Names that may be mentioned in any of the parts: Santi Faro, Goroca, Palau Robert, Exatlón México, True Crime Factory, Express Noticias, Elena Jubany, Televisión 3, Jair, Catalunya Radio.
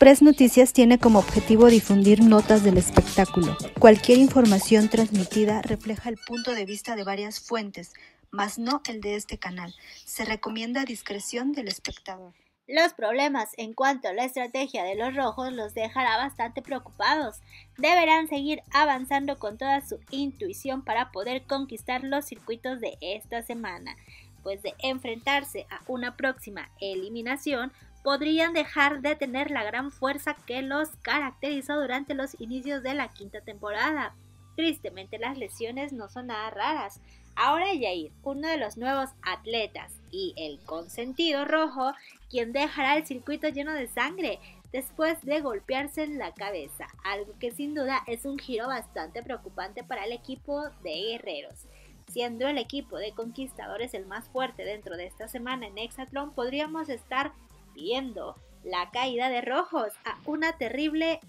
Express Noticias tiene como objetivo difundir notas del espectáculo. Cualquier información transmitida refleja el punto de vista de varias fuentes, mas no el de este canal. Se recomienda discreción del espectador. Los problemas en cuanto a la estrategia de los rojos los dejará bastante preocupados. Deberán seguir avanzando con toda su intuición para poder conquistar los circuitos de esta semana, pues de enfrentarse a una próxima eliminación, podrían dejar de tener la gran fuerza que los caracterizó durante los inicios de la quinta temporada. Tristemente, las lesiones no son nada raras. Ahora Jair, uno de los nuevos atletas y el consentido rojo, quien dejará el circuito lleno de sangre después de golpearse en la cabeza, algo que sin duda es un giro bastante preocupante para el equipo de guerreros. Siendo el equipo de conquistadores el más fuerte dentro de esta semana en Exatlón, podríamos estar viendo la caída de rojos a una terrible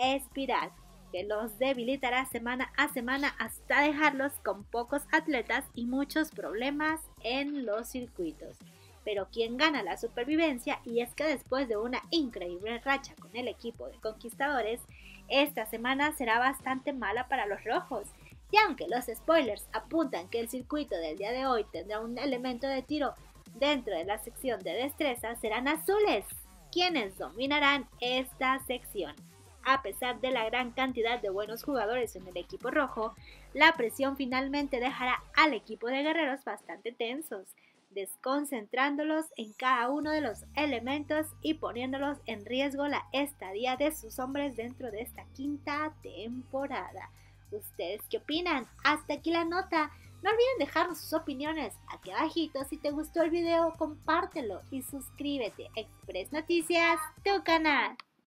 espiral que los debilitará semana a semana hasta dejarlos con pocos atletas y muchos problemas en los circuitos. Pero quien gana la supervivencia, y es que después de una increíble racha con el equipo de conquistadores, esta semana será bastante mala para los rojos. Y aunque los spoilers apuntan que el circuito del día de hoy tendrá un elemento de tiro dentro de la sección de destreza, serán azules quienes dominarán esta sección. A pesar de la gran cantidad de buenos jugadores en el equipo rojo, la presión finalmente dejará al equipo de guerreros bastante tensos, desconcentrándolos en cada uno de los elementos y poniéndolos en riesgo la estadía de sus hombres dentro de esta quinta temporada. ¿Ustedes qué opinan? Hasta aquí la nota. No olviden dejarnos sus opiniones aquí abajito. Si te gustó el video, compártelo y suscríbete. Express Noticias, tu canal.